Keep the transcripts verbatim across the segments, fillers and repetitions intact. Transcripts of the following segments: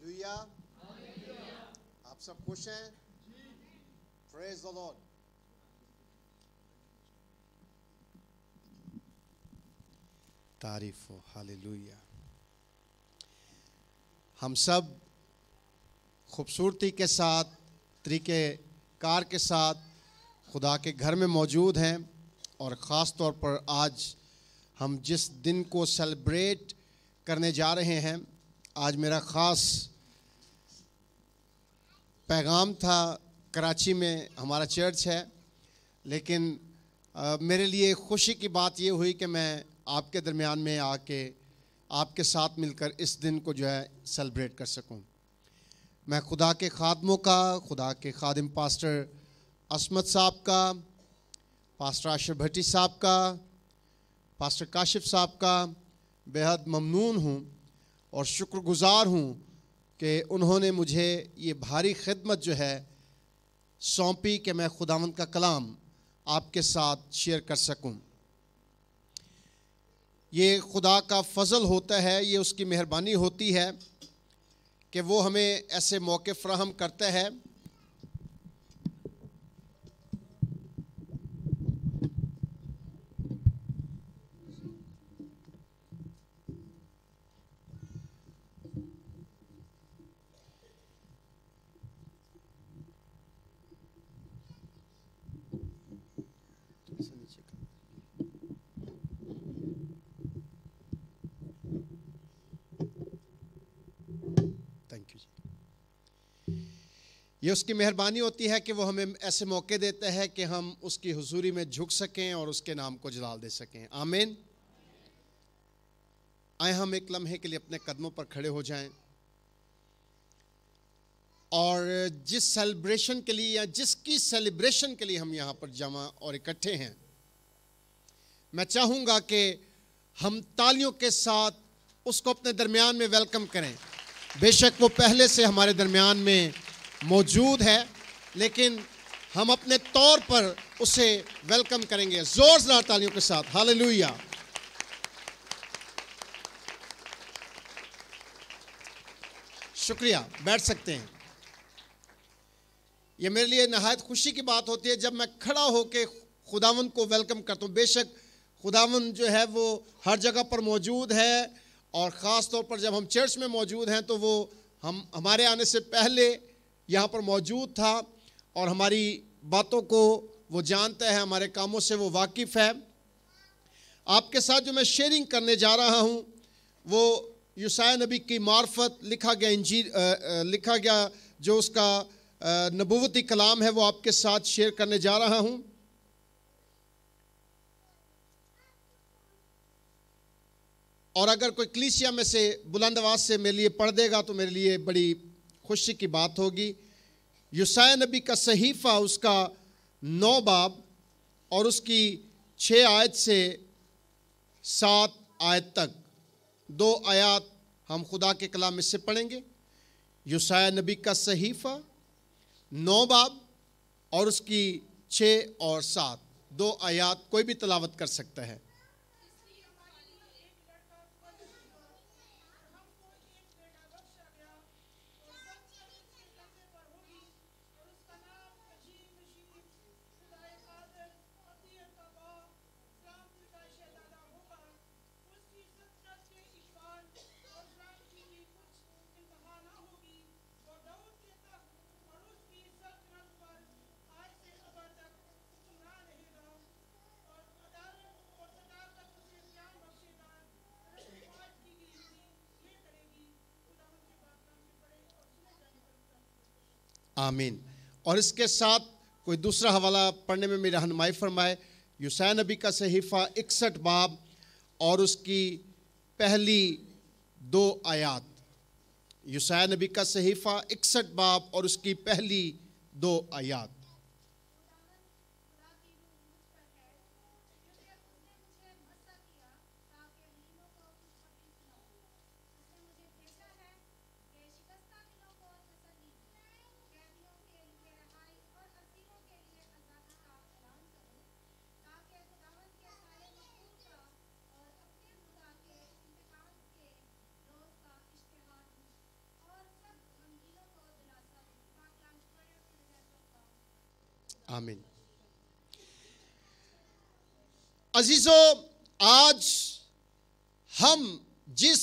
Hallelujah. आप सब खुश हैं? Praise the Lord. तारीफ हो, हालेलुया। हम सब खूबसूरती के साथ, तरीके कार के साथ खुदा के घर में मौजूद हैं और ख़ास तौर पर आज हम जिस दिन को सेलिब्रेट करने जा रहे हैं, आज मेरा ख़ास पैगाम था। कराची में हमारा चर्च है, लेकिन आ, मेरे लिए खुशी की बात ये हुई कि मैं आपके दरमियान में आके आपके साथ मिलकर इस दिन को जो है सेलिब्रेट कर सकूं। मैं खुदा के खादमों का, खुदा के खादिम पास्टर असमत साहब का, पास्टर आशिर भट्टी साहब का, पास्टर काशिफ साहब का बेहद ममनून हूँ और शुक्रगुज़ार हूँ कि उन्होंने मुझे ये भारी खिदमत जो है सौंपी कि मैं खुदावंद का कलाम आपके साथ शेयर कर सकूं। ये खुदा का फजल होता है, ये उसकी मेहरबानी होती है कि वो हमें ऐसे मौके फ्राहम करता है। ये उसकी मेहरबानी होती है कि वो हमें ऐसे मौके देता है कि हम उसकी हुजूरी में झुक सकें और उसके नाम को जलाल दे सकें। आमीन। आए हम एक लम्हे के लिए अपने कदमों पर खड़े हो जाएं और जिस सेलिब्रेशन के लिए या जिसकी सेलिब्रेशन के लिए हम यहाँ पर जमा और इकट्ठे हैं, मैं चाहूँगा कि हम तालियों के साथ उसको अपने दरमियान में वेलकम करें। बेशक वो पहले से हमारे दरमियान में मौजूद है, लेकिन हम अपने तौर पर उसे वेलकम करेंगे जोरदार तालियों के साथ। हालेलुया। शुक्रिया, बैठ सकते हैं। यह मेरे लिए नहायत खुशी की बात होती है जब मैं खड़ा होकर खुदावन को वेलकम करता हूँ। बेशक खुदावन जो है वो हर जगह पर मौजूद है और ख़ास तौर पर जब हम चर्च में मौजूद हैं तो वो हम हमारे आने से पहले यहाँ पर मौजूद था और हमारी बातों को वो जानता है, हमारे कामों से वो वाकिफ़ है। आपके साथ जो मैं शेयरिंग करने जा रहा हूँ वो यशायाह नबी की मार्फत लिखा गया इंजील लिखा गया जो उसका नबूवती कलाम है, वो आपके साथ शेयर करने जा रहा हूँ। और अगर कोई कलीसिया में से बुलंद आवाज़ से मेरे लिए पढ़ देगा तो मेरे लिए बड़ी खुशी की बात होगी। यशायाह नबी का सहीफ़ा, उसका नौ बाब और उसकी छः आयत से सात आयत तक, दो आयत हम खुदा के कलाम में से पढ़ेंगे। यशायाह नबी का सहीफ़ा, नौ बाब और उसकी छः और सात, दो आयत, कोई भी तलावत कर सकता है। आमीन। और इसके साथ कोई दूसरा हवाला पढ़ने में मेरी रहनुमाई फरमाए। यशायाह नबी का सहीफ़ा इकसठ बाब और उसकी पहली दो आयत। यशायाह नबी का सहीफ़ा इकसठ बाब और उसकी पहली दो आयत। आमीन। अजीजों, आज हम जिस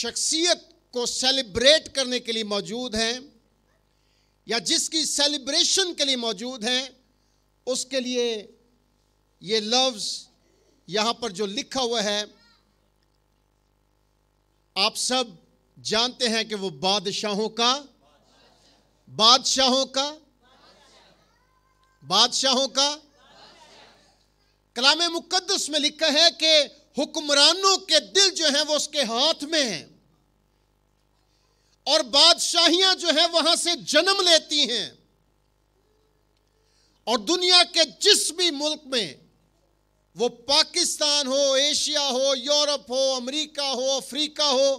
शख्सियत को सेलिब्रेट करने के लिए मौजूद हैं या जिसकी सेलिब्रेशन के लिए मौजूद हैं, उसके लिए ये लफ्ज़ यहाँ पर जो लिखा हुआ है, आप सब जानते हैं कि वो बादशाहों का बादशाहों का बादशाहों का कलाम मुकद्दस में लिखा है कि हुक्मरानों के दिल जो है वो उसके हाथ में है और बादशाहियां जो है वहां से जन्म लेती हैं। और दुनिया के जिस भी मुल्क में, वो पाकिस्तान हो, एशिया हो, यूरोप हो, अमेरिका हो, अफ्रीका हो,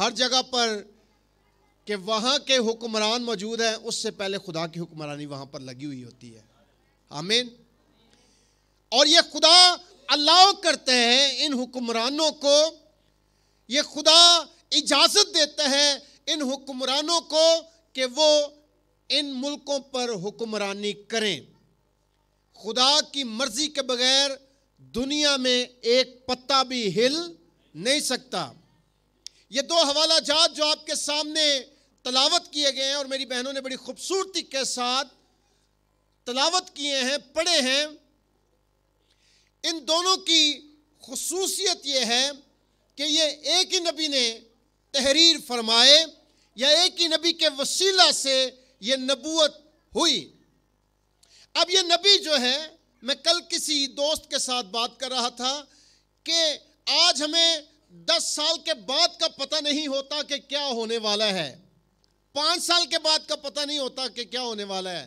हर जगह पर कि वहाँ के हुक्मरान मौजूद हैं, उससे पहले खुदा की हुक्मरानी वहाँ पर लगी हुई होती है। आमीन। और ये खुदा अलाउ करते हैं इन हुक्मरानों को, ये खुदा इजाज़त देता है इन हुक्मरानों को कि वो इन मुल्कों पर हुक्मरानी करें। खुदा की मर्ज़ी के बगैर दुनिया में एक पत्ता भी हिल नहीं सकता। ये दो हवाला जात जो आपके सामने तलावत किए गए हैं और मेरी बहनों ने बड़ी खूबसूरती के साथ तलावत किए हैं, पढ़े हैं, इन दोनों की खुसूसियत ये है कि ये एक ही नबी ने तहरीर फरमाए या एक ही नबी के वसीला से ये नबूवत हुई। अब ये नबी जो है, मैं कल किसी दोस्त के साथ बात कर रहा था कि आज हमें दस साल के बाद का पता नहीं होता कि क्या होने वाला है, पाँच साल के बाद का पता नहीं होता कि क्या होने वाला है,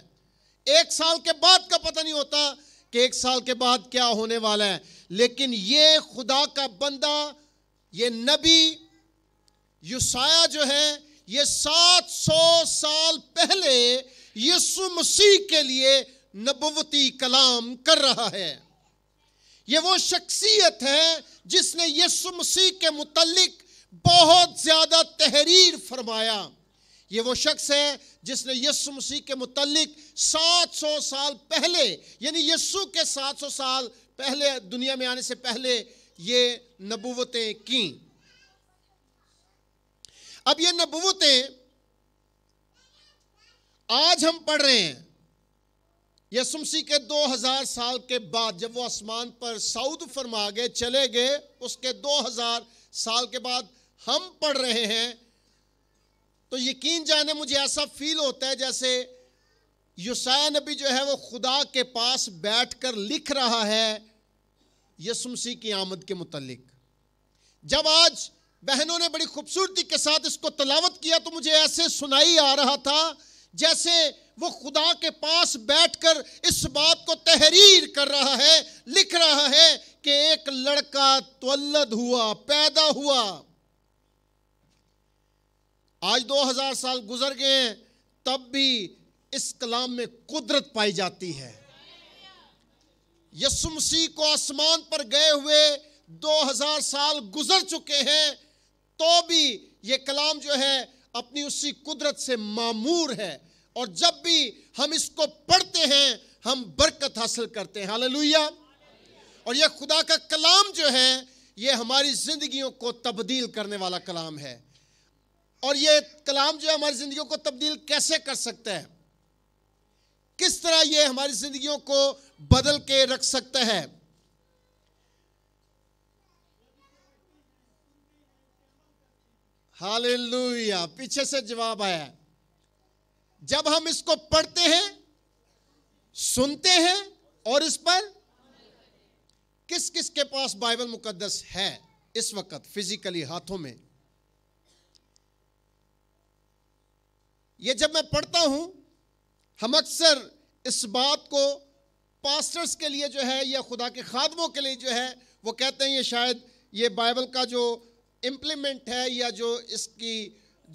एक साल के बाद का पता नहीं होता कि एक साल के बाद क्या होने वाला है। लेकिन ये खुदा का बंदा, ये नबी यशायाह जो है, ये सात सौ साल पहले यीशु मसीह के लिए नबुवती कलाम कर रहा है। ये वो शख्सियत है जिसने यीशु मसीह के मुतल्लिक बहुत ज़्यादा तहरीर फरमाया। ये वो शख्स है जिसने यीशु मसीह के मुतल्लिक सात सौ साल पहले, यानी यीशु के सात सौ साल पहले, दुनिया में आने से पहले ये नबूवतें की। अब ये नबूवतें आज हम पढ़ रहे हैं यीशु मसीह के दो हज़ार साल के बाद, जब वो आसमान पर सऊद फरमा गए, चले गए, उसके दो हज़ार साल के बाद हम पढ़ रहे हैं। तो यकीन जाने मुझे ऐसा फील होता है जैसे यशायाह नबी जो है वो खुदा के पास बैठकर लिख रहा है यीशु मसीह की आमद के मुतालिक। जब आज बहनों ने बड़ी खूबसूरती के साथ इसको तलावत किया तो मुझे ऐसे सुनाई आ रहा था जैसे वो खुदा के पास बैठकर इस बात को तहरीर कर रहा है, लिख रहा है कि एक लड़का तवल्लद हुआ, पैदा हुआ। आज दो हज़ार साल गुजर गए हैं, तब भी इस कलाम में कुदरत पाई जाती है। यीशु मसीह को आसमान पर गए हुए दो हज़ार साल गुजर चुके हैं, तो भी ये कलाम जो है अपनी उसी कुदरत से मामूर है। और जब भी हम इसको पढ़ते हैं हम बरकत हासिल करते हैं। हालेलुया। और यह खुदा का कलाम जो है ये हमारी जिंदगियों को तब्दील करने वाला कलाम है। और ये कलाम जो है हमारी जिंदगियों को तब्दील कैसे कर सकता है, किस तरह ये हमारी जिंदगियों को बदल के रख सकता है। हालेलुया। पीछे से जवाब आया। जब हम इसको पढ़ते हैं, सुनते हैं और इस पर, किस किस के पास बाइबल मुकद्दस है इस वक्त फिजिकली हाथों में? ये जब मैं पढ़ता हूं, हम अक्सर इस बात को पास्टर्स के लिए जो है या खुदा के खादमों के लिए जो है वो कहते हैं ये शायद ये बाइबल का जो इम्प्लीमेंट है या जो इसकी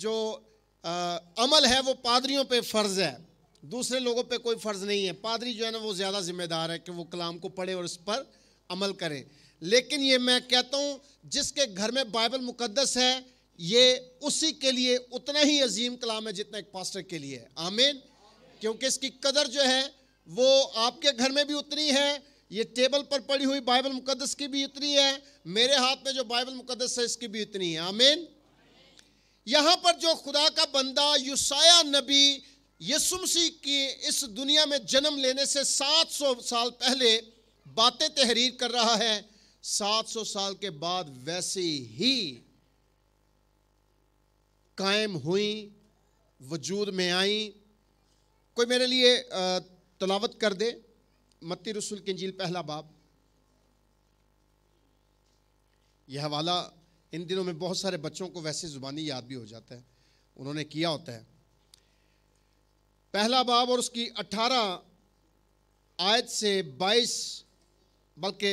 जो आ, अमल है वो पादरियों पे फ़र्ज़ है, दूसरे लोगों पे कोई फ़र्ज़ नहीं है। पादरी जो है ना वो ज़्यादा ज़िम्मेदार है कि वो कलाम को पढ़े और उस पर अमल करे। लेकिन ये मैं कहता हूँ जिसके घर में बाइबल मुकद्दस है ये उसी के लिए उतना ही अजीम कलाम है जितना एक पास्टर के लिए है। आमीन। क्योंकि इसकी कदर जो है वो आपके घर में भी उतनी है, ये टेबल पर पड़ी हुई बाइबल मुकद्दस की भी उतनी है, मेरे हाथ में जो बाइबल मुकद्दस है इसकी भी उतनी है। आमीन। यहाँ पर जो खुदा का बंदा यशायाह नबी यीशु मसीह की इस दुनिया में जन्म लेने से सात सौ साल पहले बातें तहरीर कर रहा है, सात सौ साल के बाद वैसे ही कायम हुई, वजूद में आई। कोई मेरे लिए तलावत कर दे मत्ती रसूल की इंजील पहला बाब। यह हवाला इन दिनों में बहुत सारे बच्चों को वैसे ज़ुबानी याद भी हो जाता है, उन्होंने किया होता है। पहला बाब और उसकी अठारह आयत से बाईस बल्कि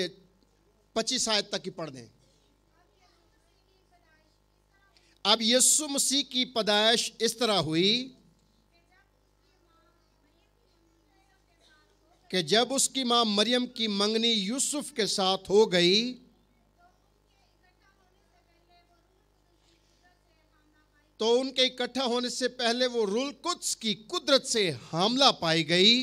पच्चीस आयत तक ही पढ़ दें। अब यीशु मसीह की पैदाइश इस तरह हुई कि जब उसकी माँ मरियम की मंगनी यूसुफ के साथ हो गई तो उनके इकट्ठा होने से पहले वो रूह कुद्स की कुदरत से हमला पाई गई।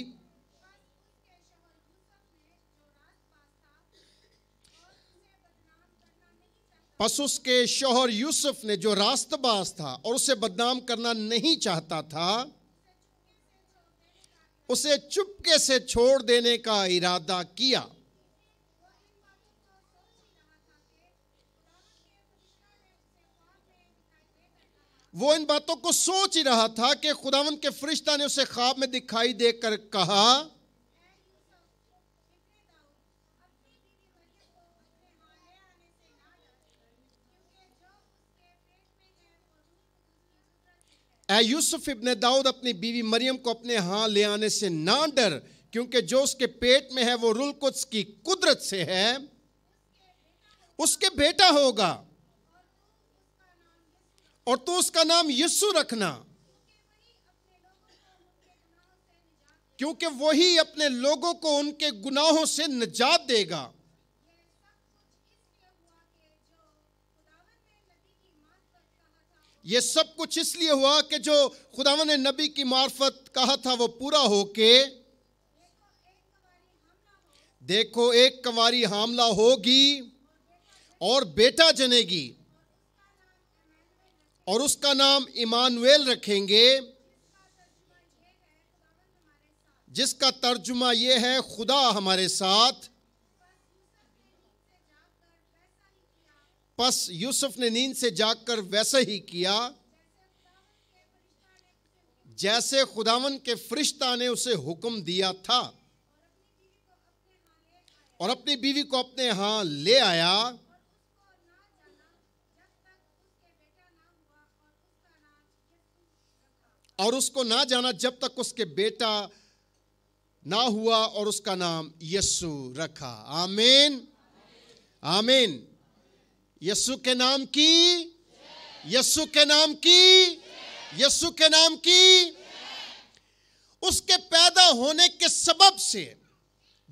पस उसके शोहर यूसुफ ने जो रास्तबाज था और उसे बदनाम करना नहीं चाहता था, उसे चुपके से छोड़ देने का इरादा किया। वो इन बातों को सोच ही रहा था कि खुदावंद के फरिश्ता ने उसे ख्वाब में दिखाई देकर कहा, ऐ यूसुफ इब्ने दाऊद, अपनी बीवी मरियम को अपने हां ले आने से ना डर, क्योंकि जो उसके पेट में है वो रूह कुद्स की कुदरत से है। उसके बेटा होगा और तू उसका नाम यीशु रखना, क्योंकि वही अपने लोगों को उनके गुनाहों से निजात देगा। यह सब कुछ इसलिए हुआ कि जो खुदावंद ने नबी की मार्फत कहा था वो पूरा होके, देखो एक कुंवारी हामला होगी और बेटा जनेगी और उसका नाम इमानुएल रखेंगे, जिसका तर्जुमा यह है खुदा हमारे साथ। बस यूसुफ ने नींद से जागकर वैसा ही किया जैसे खुदावन के फरिश्ता ने उसे हुक्म दिया था, और अपनी बीवी को अपने हां ले आया। और उसको ना जाना जब तक उसके बेटा ना हुआ और उसका नाम यीशु रखा। आमीन, आमीन। यीशु के नाम की, यीशु के नाम की, यीशु के नाम की। उसके पैदा होने के सबब से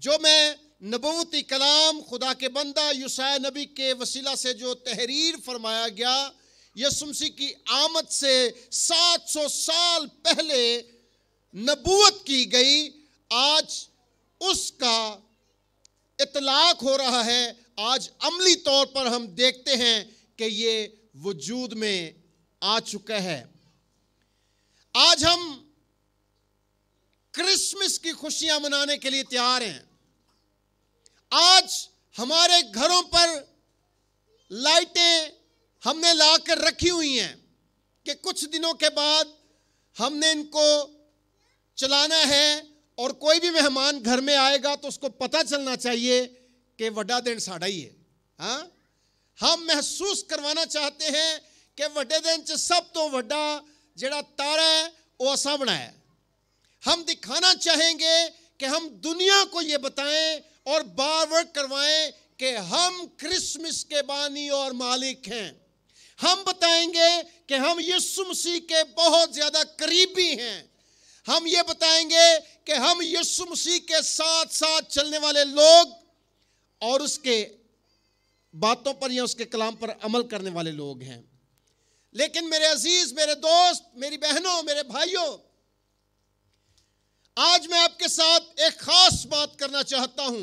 जो मैं नबूवती कलाम खुदा के बंदा यशायाह नबी के वसीला से जो तहरीर फरमाया गया, यीशु मसीह की आमद से सात सौ साल पहले नबूवत की गई, आज उसका इतलाक हो रहा है। आज अमली तौर पर हम देखते हैं कि ये वजूद में आ चुका है। आज हम क्रिसमस की खुशियां मनाने के लिए तैयार हैं। आज हमारे घरों पर लाइटें हमने ला कर रखी हुई हैं कि कुछ दिनों के बाद हमने इनको चलाना है और कोई भी मेहमान घर में आएगा तो उसको पता चलना चाहिए कि वड्डा दिन साडा ही है। हाँ, हम महसूस करवाना चाहते हैं कि वड्डे दिन च सब तो वड्डा जिहड़ा तारा है वह असां बनाया। हम दिखाना चाहेंगे कि हम दुनिया को ये बताएं और बार बार करवाएं कि हम क्रिसमस के बानी और मालिक हैं। हम बताएंगे कि हम यीशु मसीह के बहुत ज़्यादा करीबी हैं। हम ये बताएंगे कि हम यीशु मसीह के साथ साथ चलने वाले लोग और उसके बातों पर या उसके कलाम पर अमल करने वाले लोग हैं। लेकिन मेरे अजीज़, मेरे दोस्त, मेरी बहनों, मेरे भाइयों, आज मैं आपके साथ एक खास बात करना चाहता हूं।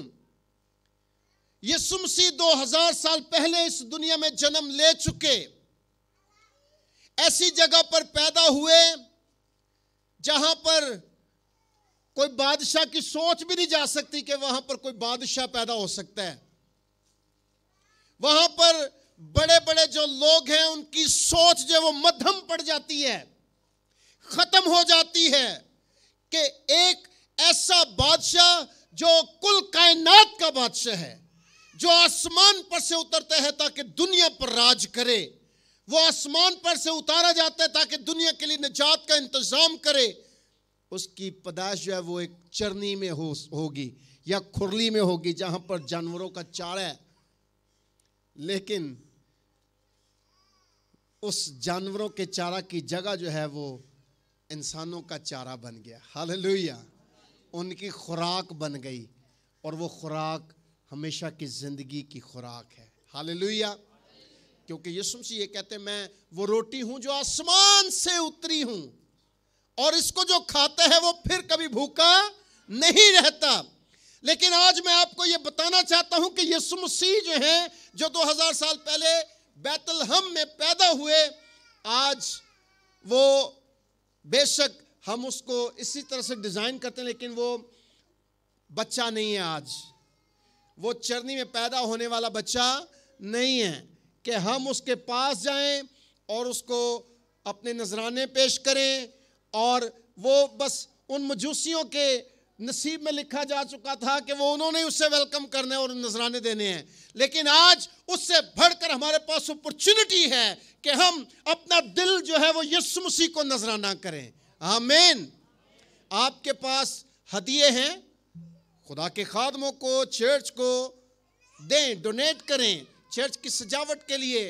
यीशु मसीह दो हज़ार साल पहले इस दुनिया में जन्म ले चुके, ऐसी जगह पर पैदा हुए जहां पर कोई बादशाह की सोच भी नहीं जा सकती कि वहां पर कोई बादशाह पैदा हो सकता है। वहां पर बड़े बड़े जो लोग हैं उनकी सोच जो वो मध्यम पड़ जाती है, खत्म हो जाती है कि एक ऐसा बादशाह जो कुल कायनात का बादशाह है, जो आसमान पर से उतरता है ताकि दुनिया पर राज करे, वो आसमान पर से उतारा जाता है ताकि दुनिया के लिए निजात का इंतजाम करे। उसकी पैदाइश जो है वो एक चरनी में हो होगी या खुरली में होगी जहां पर जानवरों का चारा है, लेकिन उस जानवरों के चारा की जगह जो है वो इंसानों का चारा बन गया। हालेलुया, उनकी खुराक बन गई और वो खुराक हमेशा की जिंदगी की खुराक है। हालेलुया, क्योंकि यीशु मसीह ये कहते हैं, मैं वो रोटी हूं जो आसमान से उतरी हूं और इसको जो खाते हैं वो फिर कभी भूखा नहीं रहता। लेकिन आज मैं आपको ये बताना चाहता हूं कि यीशु मसीह जो हैं, जो दो हज़ार साल पहले बैतलहम में पैदा हुए, आज वो बेशक हम उसको इसी तरह से डिजाइन करते हैं लेकिन वो बच्चा नहीं है। आज वो चरनी में पैदा होने वाला बच्चा नहीं है कि हम उसके पास जाएं और उसको अपने नजराने पेश करें। और वो बस उन मजूसियों के नसीब में लिखा जा चुका था कि वो उन्होंने उसे वेलकम करने और नजराने देने हैं, लेकिन आज उससे बढ़कर हमारे पास अपॉर्चुनिटी है कि हम अपना दिल जो है वो यीशु मसीह को नजराना करें। आमीन। आपके पास हदिये हैं, खुदा के खादमों को, चर्च को दें, डोनेट करें, चर्च की सजावट के लिए,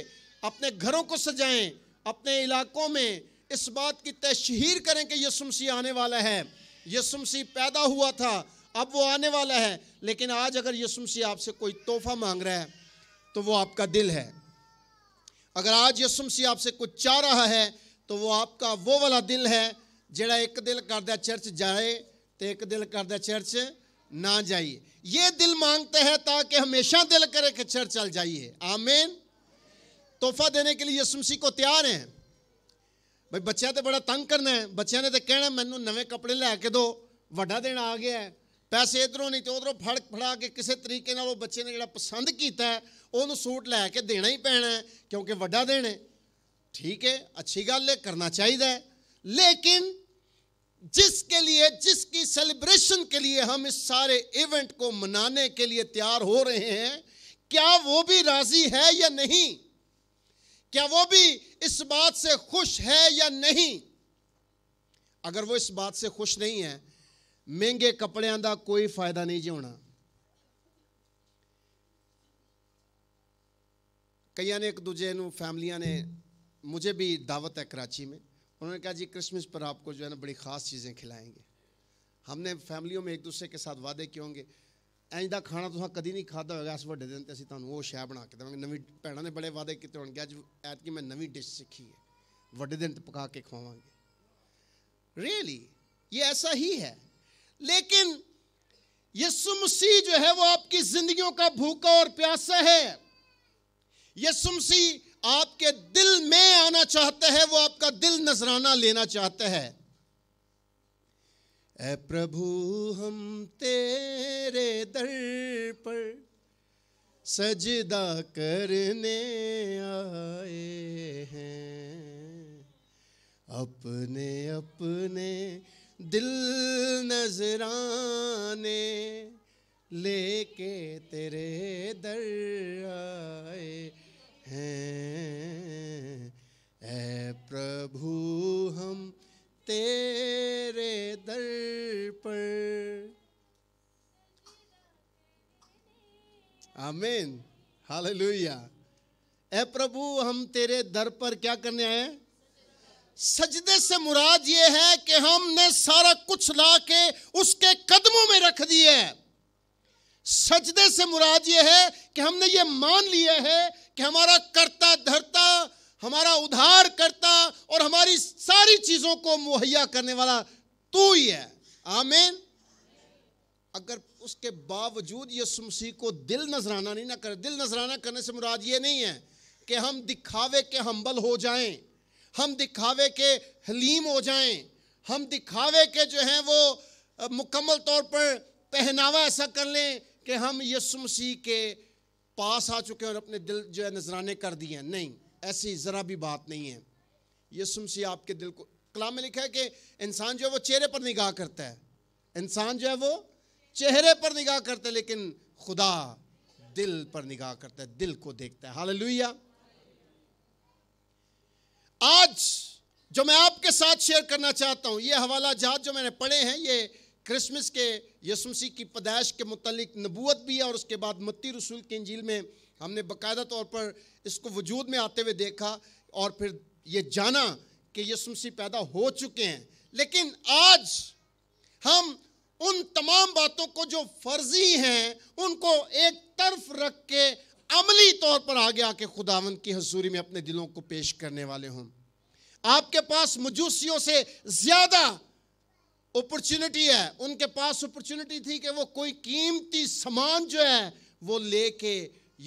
अपने घरों को सजाएं, अपने इलाकों में इस बात की तशहीर करें कि यीशु मसीह आने वाला है। यीशु मसीह पैदा हुआ था, अब वो आने वाला है। लेकिन आज अगर यीशु मसीह आपसे कोई तोहफा मांग रहा है तो वो आपका दिल है। अगर आज यीशु मसीह आपसे कुछ चाह रहा है तो वो आपका वो वाला दिल है जेड़ा एक दिल करदा चर्च जाए तो एक दिल करदा चर्च ना जाइए। ये दिल मांगते हैं ताकि हमेशा दिल करे कि चर्च चल जाइए। आमीन। तोहफा देने के लिए यीशु मसीह को तैयार हैं। भाई बच्चा तो बड़ा तंग करना है, बच्चों ने तो कहना मैनू नवे कपड़े लैके दो, वड्डा दिन आ गया है, पैसे इधरों नहीं तो उधरों फड़ फड़ा के किसी तरीके नाल बच्चे ने जो पसंद किया है उन्होंने सूट लैके देना ही पैना है क्योंकि वड्डा दिन है। ठीक है, अच्छी गल है, करना चाहिए, लेकिन जिसके लिए, जिसकी सेलिब्रेशन के लिए हम इस सारे इवेंट को मनाने के लिए तैयार हो रहे हैं, क्या वो भी राजी है या नहीं? क्या वो भी इस बात से खुश है या नहीं? अगर वो इस बात से खुश नहीं है, महंगे कपड़ों का कोई फायदा नहीं जी होना। कई ने एक दूजे नू फैमिलियां ने, मुझे भी दावत है कराची में, उन्होंने कहा जी क्रिसमस पर आपको जो है ना बड़ी ख़ास चीज़ें खिलाएंगे। हमने फैमिलियों में एक दूसरे के साथ वादे किए होंगे, इंज का खाना तुम कभी नहीं खादा होगा, इस वे दिन तो असं तुम वो शह बना के देंगे। नवी भैन ने बड़े वादे किए होंगे, अज ऐतकी मैं नवी डिश सीखी है, वे दिन पका के खवावांगे। रियली ये ऐसा ही है, लेकिन यीशु मसीह जो है वो आपकी जिंदगियों का भूखा और प्यासा है। यीशु मसीह आपके दिल में आना चाहता है, वो आपका दिल नजराना लेना चाहता है। ऐ प्रभु हम तेरे दर पर सजदा करने आए हैं, अपने अपने दिल नजराने लेके तेरे दर आए हैं। ऐ प्रभु हम तेरे दर पर। आमीन, हालेलुया। ऐ प्रभु हम तेरे दर पर क्या करने आए हैं? सजदे से मुराद ये है कि हमने सारा कुछ लाके उसके कदमों में रख दिया है। सजदे से मुराद ये है कि हमने ये मान लिया है कि हमारा करता धरता, हमारा उद्धार करता और हमारी सारी चीजों को मुहैया करने वाला तू ही है। आमीन। अगर उसके बावजूद यीशु मसीह को दिल नजराना नहीं ना करे। दिल नजराना करने से मुराद ये नहीं है कि हम दिखावे के हम्बल हो जाएं, हम दिखावे के हलीम हो जाएं, हम दिखावे के जो हैं वो मुकम्मल तौर पर पहनावा ऐसा कर लें कि हम यीशु मसीह के पास आ चुके हैं और अपने दिल जो है नजराने कर दिए हैं। नहीं, ऐसी ज़रा भी बात नहीं है। यीशु मसीह आपके दिल को, कलाम में लिखा है कि इंसान जो है वो चेहरे पर निगाह करता है, इंसान जो है वो चेहरे पर निगाह करता है, लेकिन खुदा दिल पर निगाह करता है, दिल को देखता है। हालेलुया। आज जो मैं आपके साथ शेयर करना चाहता हूं, ये हवाला जात जो मैंने पढ़े हैं, ये क्रिसमस के यीशु मसीह की पैदाइश के मुतालिक नबूवत भी है, और उसके बाद मत्ती रसूल की इंजील में हमने बाकायदा तौर पर इसको वजूद में आते हुए देखा और फिर ये जाना कि यीशु मसीह पैदा हो चुके हैं। लेकिन आज हम उन तमाम बातों को जो फर्जी हैं उनको एक तरफ रख के अमली तौर पर आगे आके खुदावंद की हजूरी में अपने दिलों को पेश करने वाले हों। आपके पास मजूसियों से ज़्यादा अपॉर्चुनिटी है। उनके पास अपॉर्चुनिटी थी कि वो कोई कीमती सामान जो है वो लेके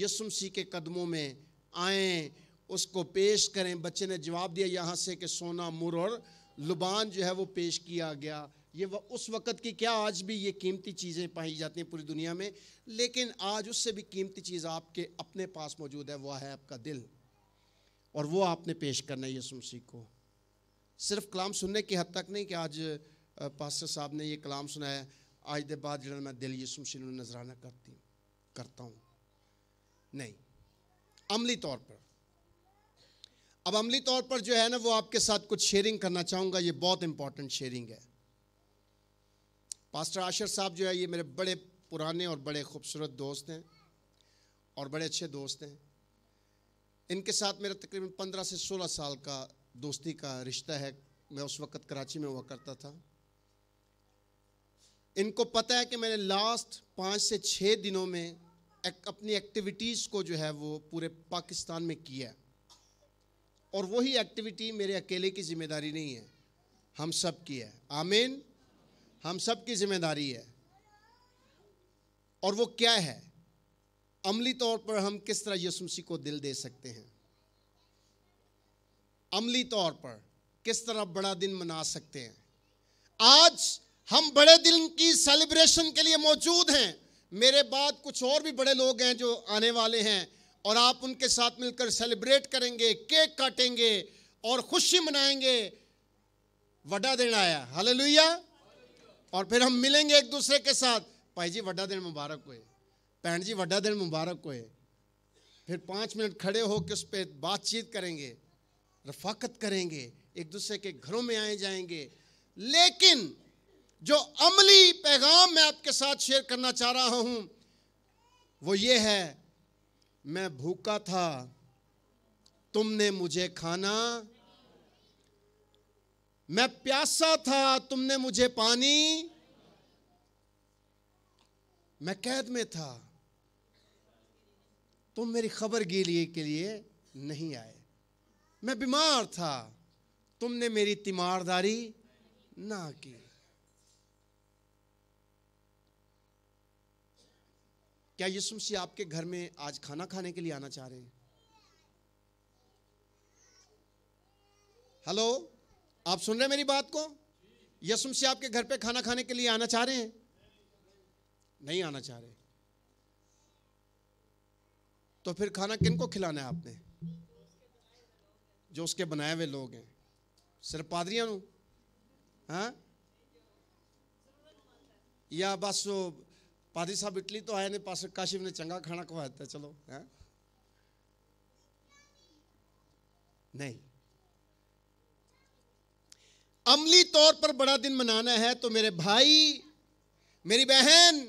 यीशु मसीह के कदमों में आए, उसको पेश करें। बच्चे ने जवाब दिया यहाँ से कि सोना, मुर और लुबान जो है वो पेश किया गया। ये उस वक़्त की क्या, आज भी ये कीमती चीज़ें पाई जाती हैं पूरी दुनिया में, लेकिन आज उससे भी कीमती चीज़ आपके अपने पास मौजूद है, वह है आपका दिल, और वो आपने पेश करना है यीशु मसीह को। सिर्फ कलाम सुनने की हद तक नहीं कि आज पास्टर साहब ने ये कलाम सुनाया, आज दे बाद जो मैं दिल यीशु मसीह ने नजराना करती करता हूँ, नहीं, अमली तौर पर। अब अमली तौर पर जो है ना वो आपके साथ कुछ शेयरिंग करना चाहूँगा, ये बहुत इंपॉर्टेंट शेयरिंग है। पास्टर आशिर साहब जो है ये मेरे बड़े पुराने और बड़े खूबसूरत दोस्त हैं और बड़े अच्छे दोस्त हैं। इनके साथ मेरा तकरीबन पंद्रह से सोलह साल का दोस्ती का रिश्ता है। मैं उस वक़्त कराची में हुआ करता था। इनको पता है कि मैंने लास्ट पाँच से छः दिनों में एक, अपनी एक्टिविटीज़ को जो है वो पूरे पाकिस्तान में किया, और वही एक्टिविटी मेरे अकेले की जिम्मेदारी नहीं है, हम सब की है। आमीन। हम सब की जिम्मेदारी है। और वो क्या है, अमली तौर पर हम किस तरह यीशु मसीह को दिल दे सकते हैं, अमली तौर पर किस तरह बड़ा दिन मना सकते हैं। आज हम बड़े दिन की सेलिब्रेशन के लिए मौजूद हैं। मेरे बाद कुछ और भी बड़े लोग हैं जो आने वाले हैं, और आप उनके साथ मिलकर सेलिब्रेट करेंगे, केक काटेंगे और खुशी मनाएंगे। वड्डा दिन आया, हालेलुया। और फिर हम मिलेंगे एक दूसरे के साथ, भाई जी वड्डा दिन मुबारक होए, भैन जी वड्डा दिन मुबारक होए। फिर पाँच मिनट खड़े होकर उस पर बातचीत करेंगे, रफाकत करेंगे, एक दूसरे के घरों में आए जाएंगे। लेकिन जो अमली पैगाम मैं आपके साथ शेयर करना चाह रहा हूं वो ये है, मैं भूखा था, तुमने मुझे खाना, मैं प्यासा था, तुमने मुझे पानी, मैं कैद में था, तुम मेरी खबर गिरी के लिए नहीं आए, मैं बीमार था, तुमने मेरी तीमारदारी ना की। क्या यीशु मसीह आपके घर में आज खाना खाने के लिए आना चाह रहे हैं? हेलो, आप सुन रहे हैं मेरी बात को? यीशु मसीह आपके घर पे खाना खाने के लिए आना चाह रहे हैं? नहीं आना चाह रहे, तो फिर खाना किनको खिलाना है आपने? जो उसके बनाए हुए लोग हैं, सिर्फ पादरियां नूं? हाँ, या बस वो पादरी साहब इटली तो आए ने, पास काशिफ ने चंगा खाना खवा दिता, चलो है? नहीं, अमली तौर पर बड़ा दिन मनाना है तो मेरे भाई, मेरी बहन,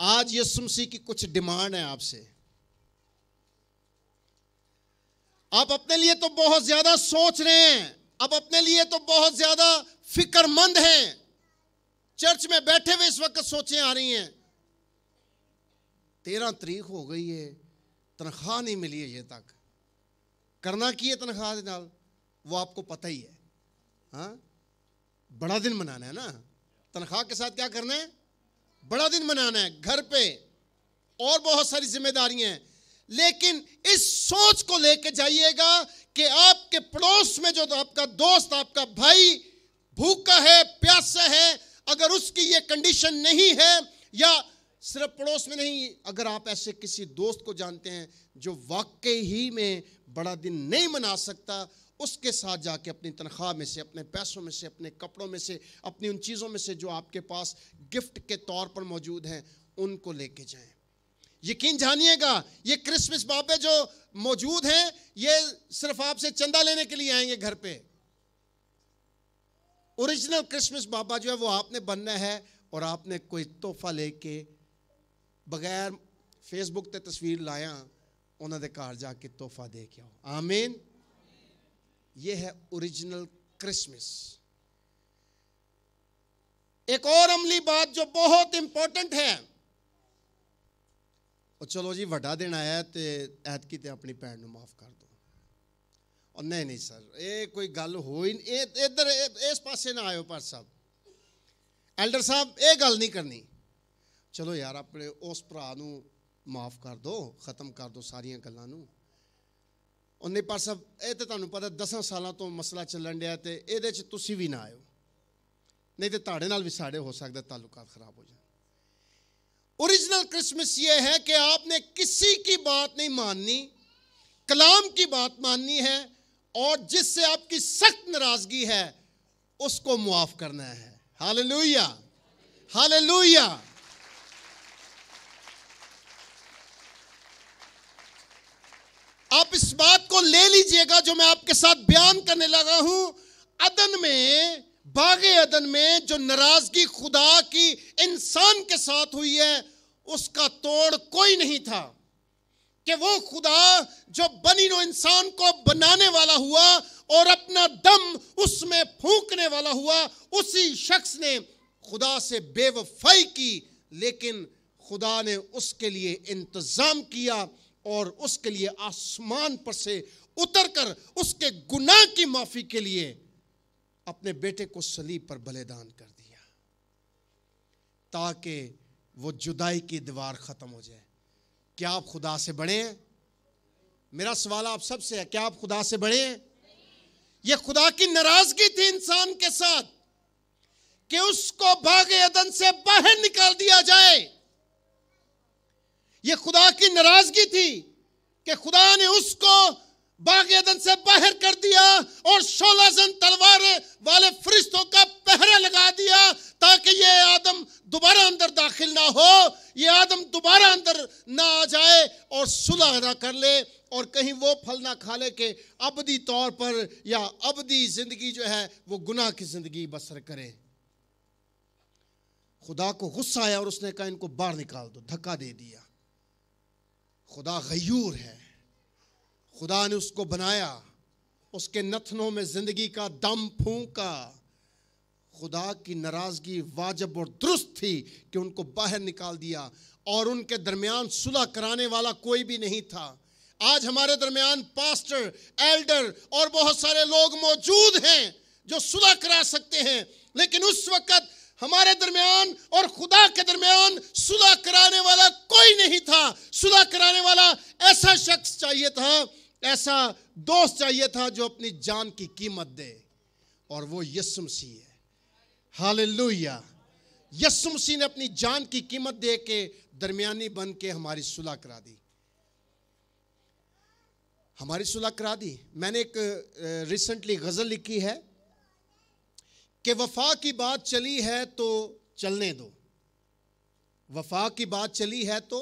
आज यीशु मसीह की कुछ डिमांड है आपसे। आप अपने लिए तो बहुत ज्यादा सोच रहे हैं, आप अपने लिए तो बहुत ज्यादा फिक्रमंद हैं, चर्च में बैठे हुए इस वक्त सोचें आ रही हैं, तेरह तारीख हो गई है, तनख्वाह नहीं मिली है, ये तक करना की है तनख्वाह, वो आपको पता ही है। हाँ, बड़ा दिन मनाना है ना, तनख्वाह के साथ क्या करना है, बड़ा दिन मनाना है घर पे, और बहुत सारी जिम्मेदारियां हैं। लेकिन इस सोच को लेके जाइएगा कि आपके पड़ोस में जो आपका दोस्त, आपका भाई भूखा है, प्यासा है, अगर उसकी ये कंडीशन नहीं है, या सिर्फ पड़ोस में नहीं, अगर आप ऐसे किसी दोस्त को जानते हैं जो वाकई ही में बड़ा दिन नहीं मना सकता, उसके साथ जाके अपनी तनख्वाह में से, अपने पैसों में से, अपने कपड़ों में से, अपनी उन चीज़ों में से जो आपके पास गिफ्ट के तौर पर मौजूद हैं, उनको लेके जाएं। यकीन जानिएगा ये क्रिसमस बाबे जो मौजूद हैं ये सिर्फ आपसे चंदा लेने के लिए आएंगे घर पे। ओरिजिनल क्रिसमस बाबा जो है वो आपने बनना है, और आपने कोई तोहफा लेके बगैर फेसबुक ते तस्वीर लाया उन्होंने घर जाके तोहफा दे के आओ। आमीन। ये है ओरिजिनल क्रिसमस। एक और अमली बात जो बहुत इंपॉर्टेंट है, और चलो जी वड्डा दिन आया तो ऐत की तो अपनी भैन को माफ कर दो, और नहीं नहीं सर ये कोई गल हो ही नहीं, इधर इस पासे ना आयो पर साहब, एल्डर साहब ये गल नहीं करनी, चलो यार अपने उस भरा नू माफ कर दो, खत्म कर दो सारिया गलों नू। और नहीं पर साहब ये तो तुहानू पता दसां सालों तो मसला चलन दिया तो ये तुसी भी ना आयो, नहीं तो तुहाडे नाल भी साडे हो सकदा ताल्लुकात खराब हो जाए। ओरिजिनल क्रिसमस ये है कि आपने किसी की बात नहीं माननी, कलाम की बात माननी है, और जिससे आपकी सख्त नाराजगी है उसको मुआफ करना है। Hallelujah, hallelujah. आप इस बात को ले लीजिएगा जो मैं आपके साथ बयान करने लगा हूं। अदन में, बागे अदन में जो नाराजगी खुदा की इंसान के साथ हुई है, उसका तोड़ कोई नहीं था कि वो खुदा जो बनी नो इंसान को बनाने वाला हुआ और अपना दम उसमें फूंकने वाला हुआ, उसी शख्स ने खुदा से बेवफाई की, लेकिन खुदा ने उसके लिए इंतजाम किया और उसके लिए आसमान पर से उतरकर उसके गुनाह की माफी के लिए अपने बेटे को सलीब पर बलिदान कर दिया, ताकि वो जुदाई की दीवार खत्म हो जाए। क्या आप खुदा से बड़े हैं? मेरा सवाल आप सबसे है, क्या आप खुदा से बड़े हैं? ये खुदा की नाराजगी थी इंसान के साथ कि उसको बाग एदन से बाहर निकाल दिया जाए। ये खुदा की नाराजगी थी कि खुदा ने उसको बाग एदन से बाहर कर दिया और सोलह जन तलवार वाले फरिश्तों का पहरा लगा दिया ताकि ये आदम दोबारा अंदर दाखिल ना हो, ये आदम दोबारा अंदर ना आ जाए और सुलह ना कर ले, और कहीं वो फल ना खा ले के अबदी तौर पर या अबदी जिंदगी जो है वो गुनाह की जिंदगी बसर करे। खुदा को गुस्सा आया और उसने कहा इनको बाहर निकाल दो, धक्का दे दिया। खुदा गयूर है, खुदा ने उसको बनाया, उसके नथनों में जिंदगी का दम फूंका। खुदा की नाराजगी वाजिब और दुरुस्त थी कि उनको बाहर निकाल दिया, और उनके दरमियान सुलह कराने वाला कोई भी नहीं था। आज हमारे दरमियान पास्टर, एल्डर और बहुत सारे लोग मौजूद हैं जो सुलह करा सकते हैं, लेकिन उस वक्त हमारे दरमियान और खुदा के दरमियान सुलह कराने वाला कोई नहीं था। सुलह कराने वाला ऐसा शख्स चाहिए था, ऐसा दोस्त चाहिए था जो अपनी जान की कीमत दे, और वो यीशु मसीह है। हालेलुया। यीशु मसीह ने अपनी जान की कीमत दे के दरमियानी बन के हमारी सुलह करा दी, हमारी सुलह करा दी। मैंने एक रिसेंटली गज़ल लिखी है कि वफा की बात चली है तो चलने दो, वफा की बात चली है तो,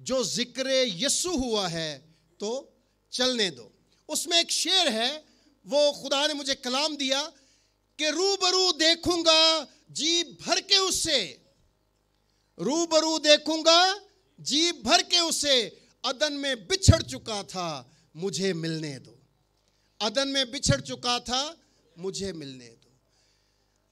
जो जिक्र यस्सु हुआ है तो चलने दो। उसमें एक शेर है, वो खुदा ने मुझे कलाम दिया कि रूबरू देखूंगा जी भर के उसे, रूबरू देखूंगा जी भर के उसे, अदन में बिछड़ चुका था मुझे मिलने दो, अदन में बिछड़ चुका था मुझे मिलने दो।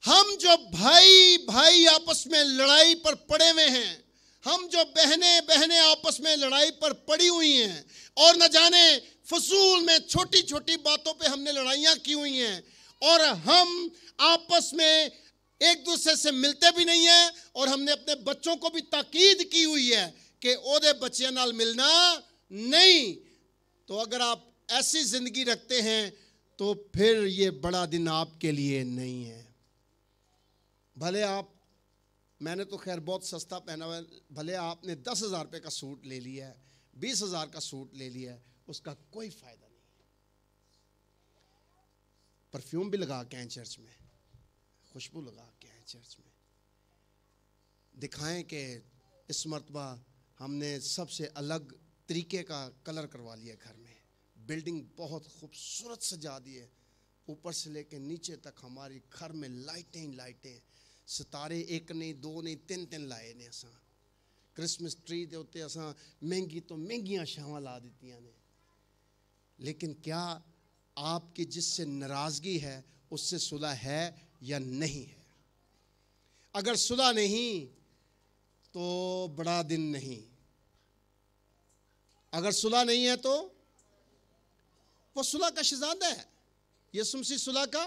हम जो भाई भाई आपस में लड़ाई पर पड़े हुए हैं, हम जो बहने बहने आपस में लड़ाई पर पड़ी हुई हैं, और न जाने फजूल में छोटी छोटी बातों पे हमने लड़ाइयाँ की हुई हैं, और हम आपस में एक दूसरे से मिलते भी नहीं हैं, और हमने अपने बच्चों को भी ताकीद की हुई है कि ओदे बच्चे नाल मिलना नहीं। तो अगर आप ऐसी जिंदगी रखते हैं तो फिर ये बड़ा दिन आपके लिए नहीं है। भले आप, मैंने तो खैर बहुत सस्ता पहना हुआ, भले आपने दस हज़ार रुपये का सूट ले लिया है, बीस हज़ार का सूट ले लिया है, उसका कोई फायदा नहीं है। परफ्यूम भी लगा के आए चर्च में, खुशबू लगा के आए चर्च में, दिखाएं कि इस मरतबा हमने सबसे अलग तरीके का कलर करवा लिया घर में, बिल्डिंग बहुत खूबसूरत सजा दी है, ऊपर से लेकर नीचे तक हमारी घर में लाइटें ही लाइटें, सितारे एक नहीं दो नहीं तीन तीन लाए ने असा, क्रिसमस ट्री के उत्ते असा महंगी तो महंगियां छावां ला दित्तियां ने। लेकिन क्या आपकी जिससे नाराज़गी है उससे सुलह है या नहीं है? अगर सुलह नहीं तो बड़ा दिन नहीं, अगर सुलह नहीं है तो वो सुलह का शहजादा है, यीशु मसीह सुलह का,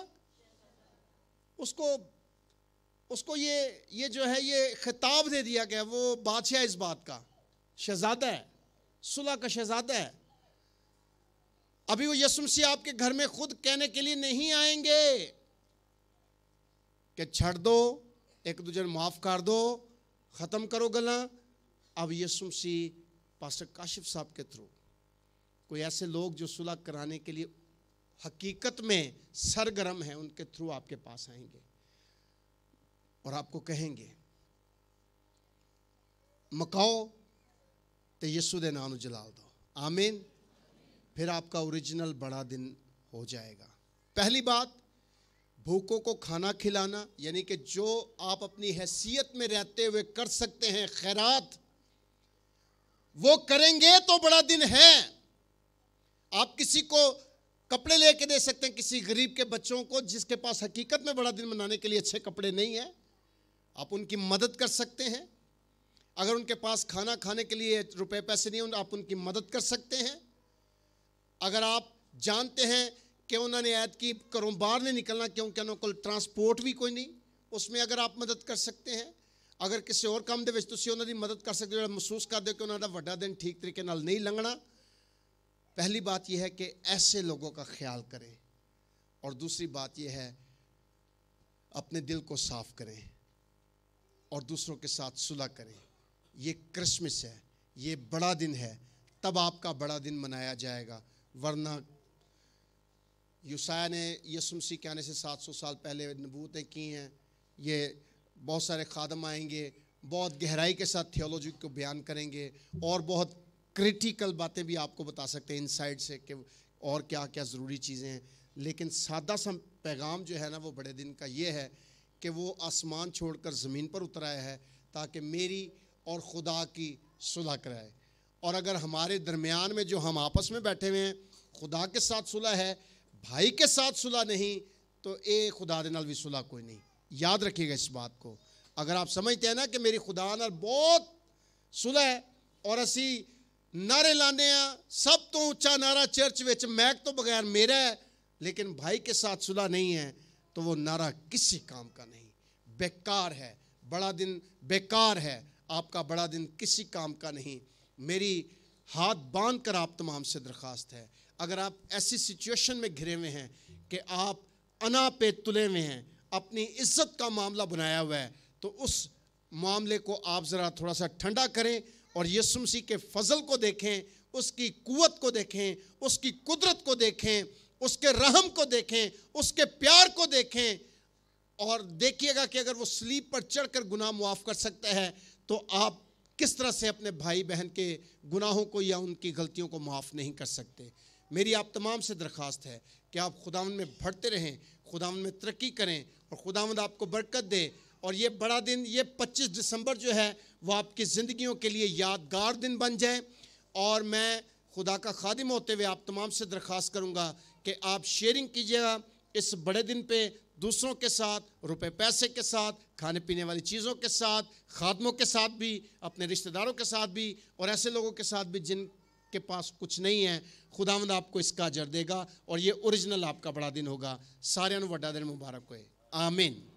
उसको उसको ये ये जो है ये खिताब दे दिया गया, वो बादशाह इस बात का शहजादा है, सुलह का शहजादा है। अभी वो यीशु मसीह आपके घर में खुद कहने के लिए नहीं आएंगे कि छड़ दो, एक दूसरे को माफ़ कर दो, ख़त्म करो गला। अब यीशु मसीह पास्टर काशिफ साहब के थ्रू कोई ऐसे लोग जो सुलह कराने के लिए हकीकत में सरगर्म हैं, उनके थ्रू आपके पास आएंगे और आपको कहेंगे मकाओ ते यीशु दे नाम जलाल दो, आमीन। फिर आपका ओरिजिनल बड़ा दिन हो जाएगा। पहली बात, भूखों को खाना खिलाना, यानी कि जो आप अपनी हैसियत में रहते हुए कर सकते हैं खैरात, वो करेंगे तो बड़ा दिन है। आप किसी को कपड़े लेके दे सकते हैं, किसी गरीब के बच्चों को जिसके पास हकीकत में बड़ा दिन मनाने के लिए अच्छे कपड़े नहीं है, आप उनकी मदद कर सकते हैं। अगर उनके पास खाना खाने के लिए रुपए पैसे नहीं हैं, आप उनकी मदद कर सकते हैं। अगर आप जानते हैं कि उन्होंने ऐद की घरों बाहर नहीं निकलना क्योंकि उन्होंने ट्रांसपोर्ट भी कोई नहीं, उसमें अगर आप मदद कर सकते हैं। अगर किसी और काम दे विच तुसीं उन्हां दी मदद कर सकते हो, महसूस करते हो कि उन्हां दा वड्डा दिन ठीक तरीके नाल नहीं लंघना, पहली बात यह है कि ऐसे लोगों का ख्याल करें। और दूसरी बात यह है, अपने दिल को साफ करें और दूसरों के साथ सुलह करें। ये क्रिसमस है, ये बड़ा दिन है, तब आपका बड़ा दिन मनाया जाएगा। वरना यूसाया ने यीशु मसीह के आने से सात सौ साल पहले नबूवतें की हैं, ये बहुत सारे खादम आएंगे, बहुत गहराई के साथ थियोलॉजी को बयान करेंगे और बहुत क्रिटिकल बातें भी आपको बता सकते हैं इनसाइड से कि और क्या क्या ज़रूरी चीज़ें हैं। लेकिन सादा सा पैगाम जो है ना वो बड़े दिन का ये है कि वो आसमान छोड़कर ज़मीन पर उतर आया है ताकि मेरी और खुदा की सुलह कराए। और अगर हमारे दरमियान में जो हम आपस में बैठे हुए हैं खुदा के साथ सुलह है, भाई के साथ सुलह नहीं, तो ए खुदा दे नाल भी सुलह कोई नहीं। याद रखिएगा इस बात को। अगर आप समझते हैं ना कि मेरी खुदा नाल बहुत सुलह है, और असी नारे लाने सब तो उच्चा नारा चर्च विच मैक तो बगैर मेरा है, लेकिन भाई के साथ सुलह नहीं है, तो वो नारा किसी काम का नहीं, बेकार है। बड़ा दिन बेकार है, आपका बड़ा दिन किसी काम का नहीं। मेरी हाथ बांध कर आप तमाम से दरख्वास्त है, अगर आप ऐसी सिचुएशन में घिरे हुए हैं कि आप अना पे तुले हुए हैं, अपनी इज्जत का मामला बनाया हुआ है, तो उस मामले को आप ज़रा थोड़ा सा ठंडा करें और यीशु मसीह के फजल को देखें, उसकी कुवत को देखें, उसकी कुदरत को देखें, उसके रहम को देखें, उसके प्यार को देखें। और देखिएगा कि अगर वो स्लीप पर चढ़कर गुनाह मुआफ़ कर सकता है, तो आप किस तरह से अपने भाई बहन के गुनाहों को या उनकी गलतियों को माफ़ नहीं कर सकते। मेरी आप तमाम से दरख्वास्त है कि आप खुदावन में बढ़ते रहें, खुदावन में तरक्की करें और खुदावंद आपको बरकत दे। और ये बड़ा दिन, ये पच्चीस दिसंबर जो है वो आपकी ज़िंदगियों के लिए यादगार दिन बन जाए। और मैं खुदा का खादिम होते हुए आप तमाम से दरख्वास्त करूँगा कि आप शेयरिंग कीजिएगा इस बड़े दिन पे दूसरों के साथ, रुपए पैसे के साथ, खाने पीने वाली चीज़ों के साथ, खादमों के साथ भी, अपने रिश्तेदारों के साथ भी, और ऐसे लोगों के साथ भी जिन आपके पास कुछ नहीं है, खुदावंद आपको इसका अजर देगा और ये ओरिजिनल आपका बड़ा दिन होगा। सारे नु वड्डा दिन मुबारक होए। आमीन।